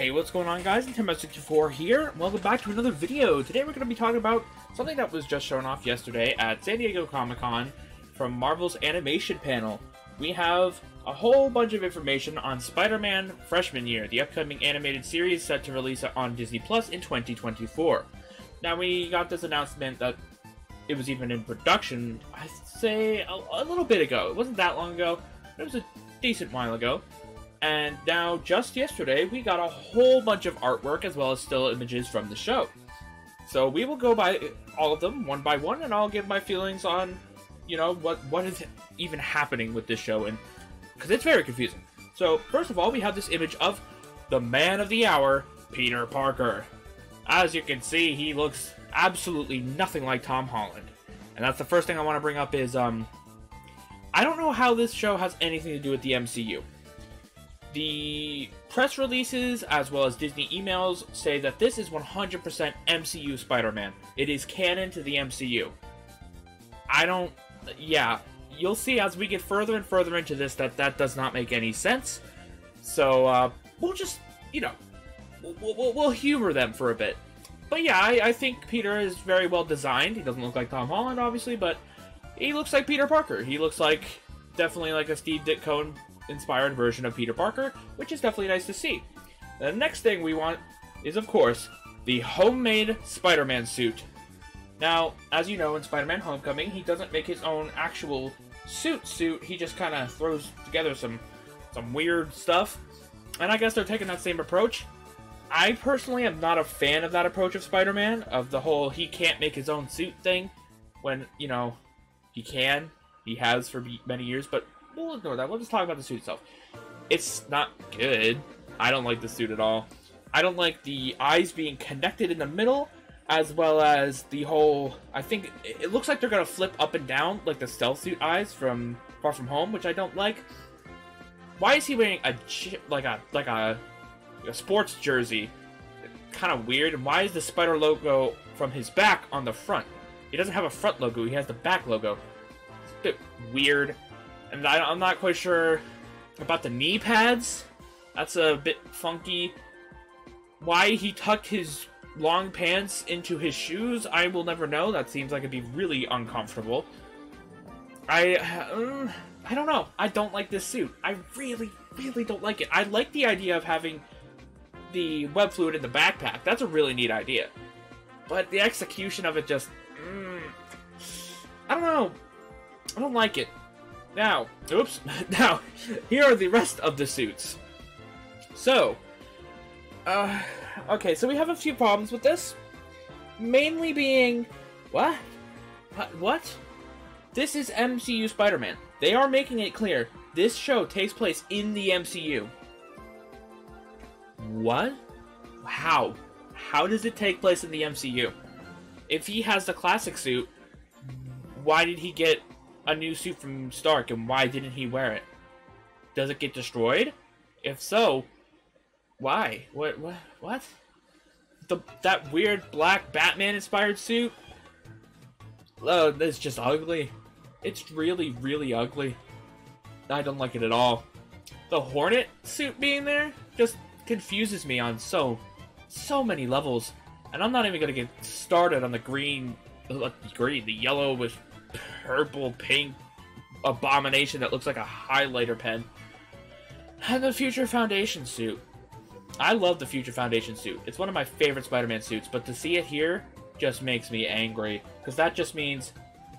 Hey, what's going on, guys? NintenMaster64 here. Welcome back to another video. Today we're going to be talking about something that was just shown off yesterday at San Diego Comic Con from Marvel's animation panel. We have a whole bunch of information on Spider-Man Freshman Year, the upcoming animated series set to release on Disney Plus in 2024. Now, we got this announcement that it was even in production, I'd say a little bit ago. It wasn't that long ago, but it was a decent while ago. And now, just yesterday, we got a whole bunch of artwork as well as still images from the show. So we will go by all of them one by one, and I'll give my feelings on, you know, what is even happening with this show, and because it's very confusing. So first of all, we have this image of the man of the hour, Peter Parker. As you can see, he looks absolutely nothing like Tom Holland. And that's the first thing I want to bring up is, I don't know how this show has anything to do with the MCU. The press releases, as well as Disney emails, say that this is 100% MCU Spider-Man. It is canon to the MCU. Yeah, you'll see as we get further and further into this that that does not make any sense. So, we'll just, you know, we'll humor them for a bit. But yeah, I think Peter is very well designed. He doesn't look like Tom Holland, obviously, but he looks like Peter Parker. He looks like, definitely like a Steve Ditko inspired version of Peter Parker, which is definitely nice to see. The next thing we want is, of course, the homemade Spider-Man suit. Now, as you know, in Spider-Man Homecoming, he doesn't make his own actual suit. He just kind of throws together some weird stuff. And I guess they're taking that same approach. I personally am not a fan of that approach of Spider-Man, of the whole he can't make his own suit thing, when, you know, he can. He has for many years, but we'll ignore that. We'll just talk about the suit itself. It's not good. I don't like the suit at all. I don't like the eyes being connected in the middle, as well as the whole... I think it looks like they're going to flip up and down, like the stealth suit eyes from Far From Home, which I don't like. Why is he wearing a sports jersey? Kind of weird. And why is the spider logo from his back on the front? He doesn't have a front logo. He has the back logo. It's a bit weird. And I'm not quite sure about the knee pads. That's a bit funky. Why he tucked his long pants into his shoes, I will never know. That seems like it'd be really uncomfortable. I don't know. I don't like this suit. I really, really don't like it. I like the idea of having the web fluid in the backpack. That's a really neat idea. But the execution of it just... I don't know. I don't like it. Now, now, here are the rest of the suits. So, okay, so we have a few problems with this. Mainly being, what? This is MCU Spider-Man. They are making it clear, this show takes place in the MCU. What? How? How does it take place in the MCU? If he has the classic suit, why did he get a new suit from Stark, and why didn't he wear it? Does it get destroyed? If so, why? What? That weird black Batman-inspired suit? Oh, that's just ugly. It's really, really ugly. I don't like it at all. The Hornet suit being there just confuses me on so many levels. And I'm not even gonna get started on the the yellow with purple pink abomination that looks like a highlighter pen, and the Future Foundation suit. I love the Future Foundation suit. It's one of my favorite Spider-Man suits, but to see it here just makes me angry, because that just means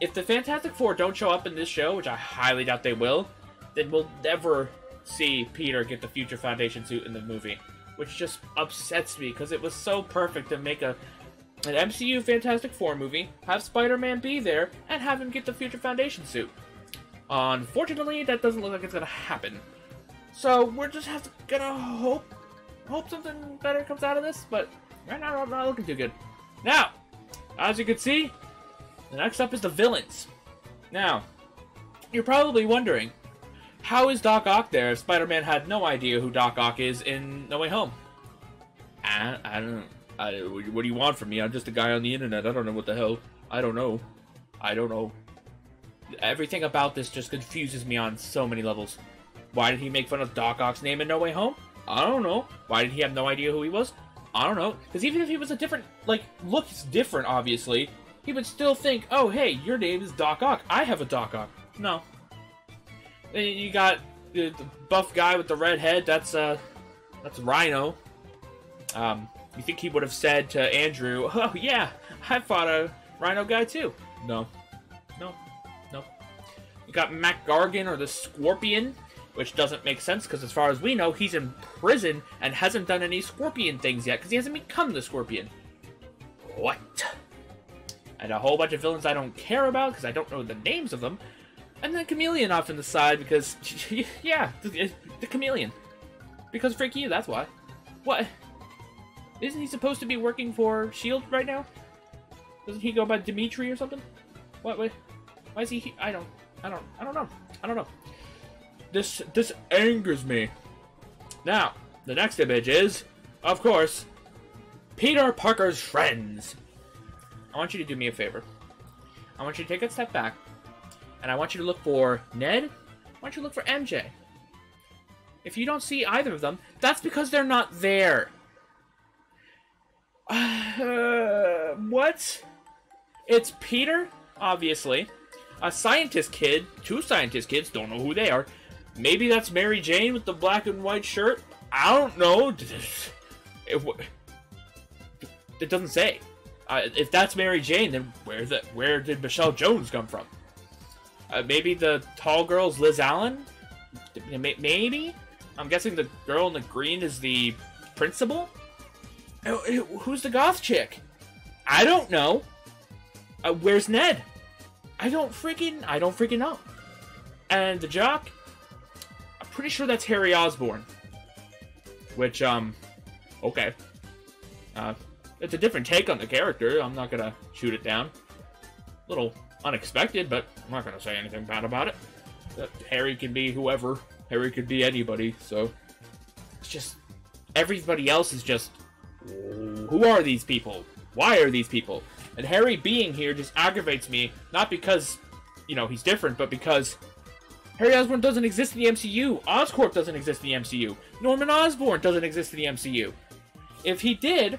if the Fantastic Four don't show up in this show, which I highly doubt they will, then we'll never see Peter get the Future Foundation suit in the movie, which just upsets me, because it was so perfect to make an MCU Fantastic Four movie, have Spider-Man be there, and have him get the Future Foundation suit. Unfortunately, that doesn't look like it's gonna happen. So we're just gonna hope something better comes out of this, but right now I'm not looking too good. Now, as you can see, the next up is the villains. Now, you're probably wondering, how is Doc Ock there if Spider-Man had no idea who Doc Ock is in No Way Home? I don't know. What do you want from me? I'm just a guy on the internet. I don't know what the hell. I don't know. Everything about this just confuses me on so many levels. Why did he make fun of Doc Ock's name in No Way Home? I don't know. Why did he have no idea who he was? I don't know. Because even if he was a different, like, looks different, obviously, he would still think, oh, hey, your name is Doc Ock. I have a Doc Ock. No. And you got the buff guy with the red head. That's Rhino. You think he would have said to Andrew, oh, yeah, I fought a Rhino guy, too. No. No. No. You got Mac Gargan or the Scorpion, which doesn't make sense because as far as we know, he's in prison and hasn't done any Scorpion things yet because he hasn't become the Scorpion. What? And a whole bunch of villains I don't care about because I don't know the names of them. And then Chameleon off in the side because, yeah, the Chameleon. Because freak you, that's why. What? Isn't he supposed to be working for S.H.I.E.L.D. right now? Doesn't he go by Dimitri or something? What? Why is he? I don't know. This angers me. Now, the next image is, of course, Peter Parker's friends. I want you to do me a favor. I want you to take a step back, and I want you to look for Ned. I want you to look for MJ. If you don't see either of them, that's because they're not there. What? It's Peter, obviously. A scientist kid. Two scientist kids. Don't know who they are. Maybe that's Mary Jane with the black and white shirt. I don't know. It doesn't say. If that's Mary Jane, then where did Michelle Jones come from? Maybe the tall girl's Liz Allen? Maybe? I'm guessing the girl in the green is the principal? Who's the goth chick? I don't know. Where's Ned? I don't freaking know. And the jock? I'm pretty sure that's Harry Osborn. Which, okay. It's a different take on the character. I'm not gonna shoot it down. A little unexpected, but I'm not gonna say anything bad about it. Harry can be whoever. Harry could be anybody, so... It's just... Everybody else is just... Who are these people? Why are these people? And Harry being here just aggravates me, not because, you know, he's different, but because Harry Osborn doesn't exist in the MCU. Oscorp doesn't exist in the MCU. Norman Osborn doesn't exist in the MCU. If he did,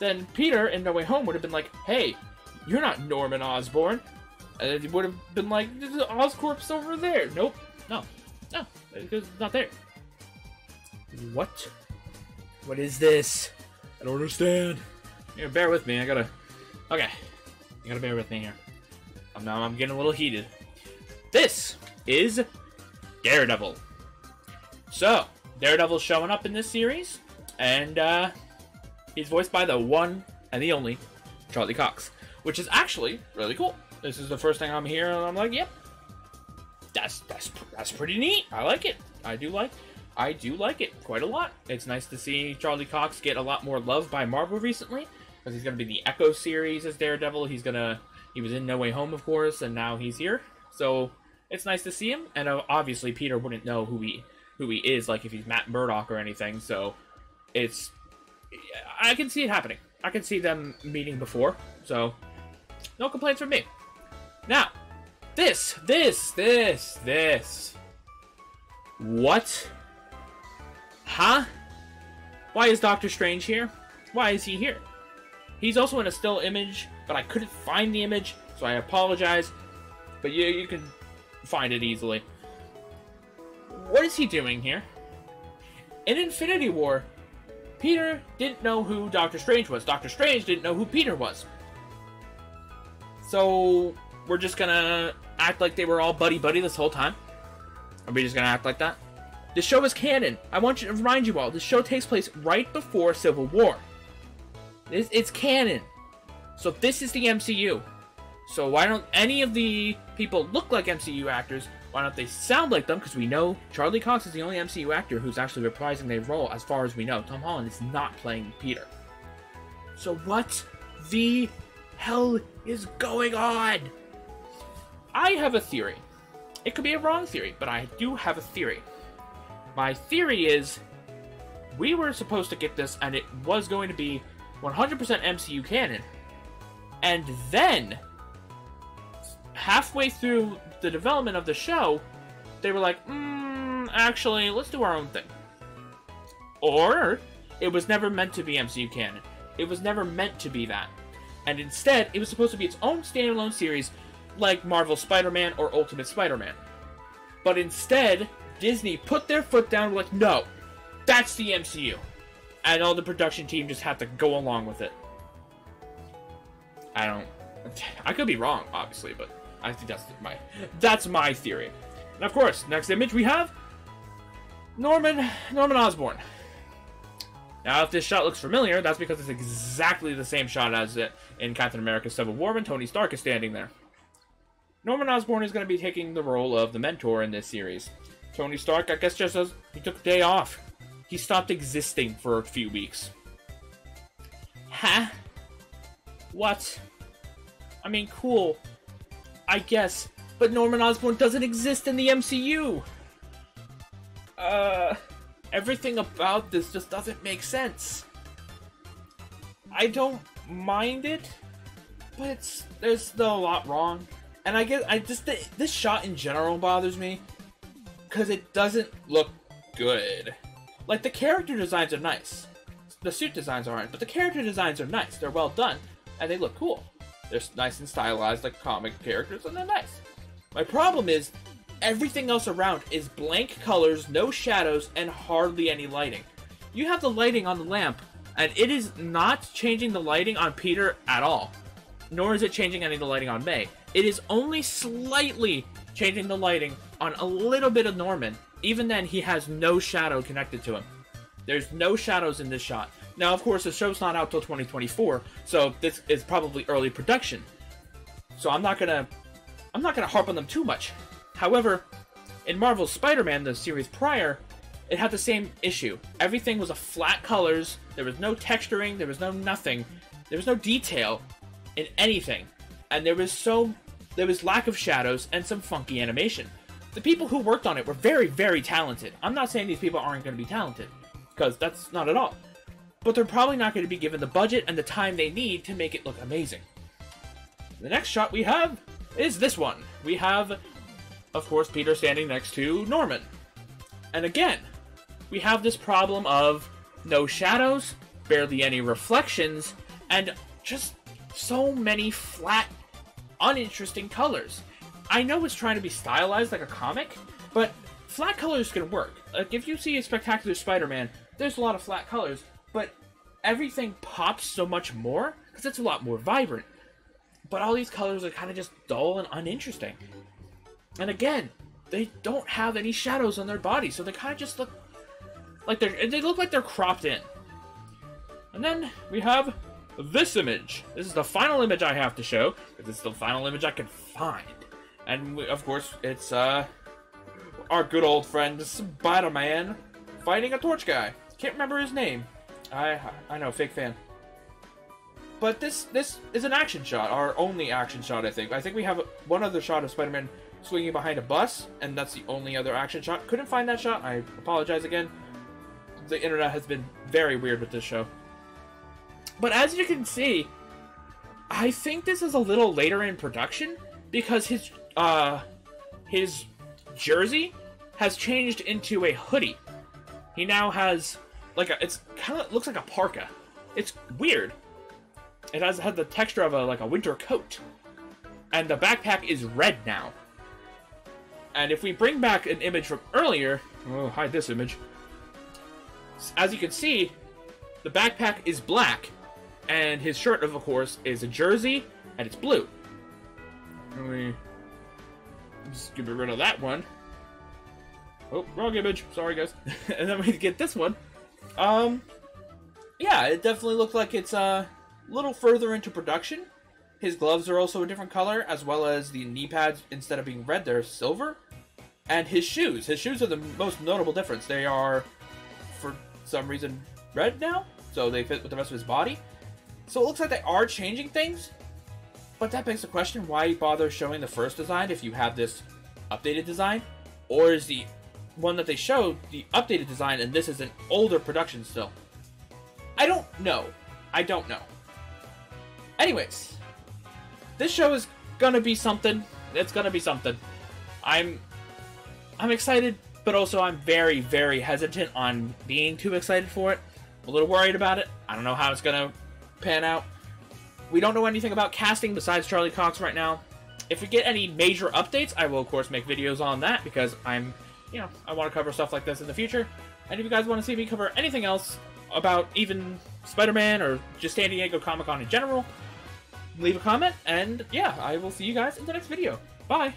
then Peter in No Way Home would have been like, hey, you're not Norman Osborn. And it would have been like, Oscorp's over there. Nope. No. It's not there. What? What is this? I don't understand. Here, bear with me. Okay. You gotta bear with me here. I'm getting a little heated. This is Daredevil. So, Daredevil's showing up in this series, and he's voiced by the one and the only Charlie Cox, which is actually really cool. This is the first thing I'm hearing, and I'm like, yep, that's pretty neat. I like it. I do like it quite a lot. It's nice to see Charlie Cox get a lot more love by Marvel recently, because he's going to be the Echo series as Daredevil. He was in No Way Home, of course, and now he's here. So it's nice to see him. And obviously Peter wouldn't know who he is, like if he's Matt Murdock or anything. So I can see it happening. I can see them meeting before. So no complaints from me. Now, this. What? Huh? Why is Doctor Strange here? Why is he here? He's also in a still image, but I couldn't find the image, so I apologize. But you can find it easily. What is he doing here? In Infinity War, Peter didn't know who Doctor Strange was. Doctor Strange didn't know who Peter was. So, we're just gonna act like they were all buddy-buddy this whole time? Are we just gonna act like that? This show is canon. I want you to remind you all, this show takes place right before Civil War. It's canon. So this is the MCU. So why don't any of the people look like MCU actors? Why don't they sound like them? Because we know Charlie Cox is the only MCU actor who's actually reprising their role as far as we know. Tom Holland is not playing Peter. So what the hell is going on? I have a theory. It could be a wrong theory, but I do have a theory. My theory is we were supposed to get this and it was going to be 100% MCU canon, and then halfway through the development of the show, they were like, actually, let's do our own thing. Or it was never meant to be MCU canon. It was never meant to be that. And instead, it was supposed to be its own standalone series like Marvel Spider-Man or Ultimate Spider-Man. But instead, Disney put their foot down and were like, no, that's the MCU. And all the production team just had to go along with it. I could be wrong, obviously, but I think that's my theory. And of course, next image we have Norman Osborn. Now, if this shot looks familiar, that's because it's exactly the same shot as it in Captain America: Civil War when Tony Stark is standing there. Norman Osborn is going to be taking the role of the mentor in this series. Tony Stark, I guess, just as he took a day off. He stopped existing for a few weeks. Huh? What? I mean, cool, I guess, but Norman Osborn doesn't exist in the MCU! Everything about this just doesn't make sense. I don't mind it, but there's still a lot wrong. And I guess, this shot in general bothers me, because it doesn't look good. Like, the character designs are nice. The suit designs aren't, but the character designs are nice. They're well done, and they look cool. They're nice and stylized like comic characters, and they're nice. My problem is, everything else around is blank colors, no shadows, and hardly any lighting. You have the lighting on the lamp, and it is not changing the lighting on Peter at all. Nor is it changing any of the lighting on May. It is only slightly changing the lighting on a little bit of Norman. Even then, he has no shadow connected to him. There's no shadows in this shot. Now, of course, the show's not out till 2024, so this is probably early production. So I'm not gonna harp on them too much. However, in Marvel's Spider-Man, the series prior, it had the same issue. Everything was a flat colors. There was no texturing. There was no nothing. There was no detail in anything, and there was lack of shadows and some funky animation. The people who worked on it were very, very talented. I'm not saying these people aren't going to be talented, because that's not at all. But they're probably not going to be given the budget and the time they need to make it look amazing. The next shot we have is this one. We have, of course, Peter standing next to Norman. And again, we have this problem of no shadows, barely any reflections, and just so many flat, uninteresting colors. I know it's trying to be stylized like a comic, but flat colors can work. Like, if you see a Spectacular Spider-Man, there's a lot of flat colors, but everything pops so much more because it's a lot more vibrant. But all these colors are kind of just dull and uninteresting. And again, they don't have any shadows on their body, so they kind of just look like they're cropped in. And then we have this image. This is the final image I have to show, because it's the final image I can find. And of course, it's our good old friend Spider-Man fighting a torch guy. Can't remember his name. I know, fake fan. But this is an action shot, our only action shot, I think. I think we have one other shot of Spider-Man swinging behind a bus, and that's the only other action shot. Couldn't find that shot. I apologize again. The internet has been very weird with this show. But as you can see, I think this is a little later in production, because his jersey has changed into a hoodie. He now has it's kind of looks like a parka. It's weird. It has the texture of a winter coat, and the backpack is red now. And if we bring back an image from earlier, oh, hide this image. As you can see, the backpack is black, and his shirt, of course, is a jersey, and it's blue. And we just get rid of that one. Oh, wrong image. Sorry, guys. And then we get this one. Yeah, it definitely looks like it's a little further into production. His gloves are also a different color, as well as the knee pads, instead of being red, they're silver. And his shoes. His shoes are the most notable difference. They are, for some reason, red now, so they fit with the rest of his body. So it looks like they are changing things, but that begs the question, why bother showing the first design if you have this updated design? Or is the one that they showed the updated design, and this is an older production still? I don't know. I don't know. Anyways, this show is gonna be something. It's gonna be something. I'm excited, but also I'm very, very hesitant on being too excited for it. I'm a little worried about it. I don't know how it's going to pan out. We don't know anything about casting besides Charlie Cox right now. If we get any major updates, I will, of course, make videos on that because I'm, you know, I want to cover stuff like this in the future. And if you guys want to see me cover anything else about even Spider-Man or just San Diego Comic Con in general, leave a comment, and yeah, I will see you guys in the next video. Bye!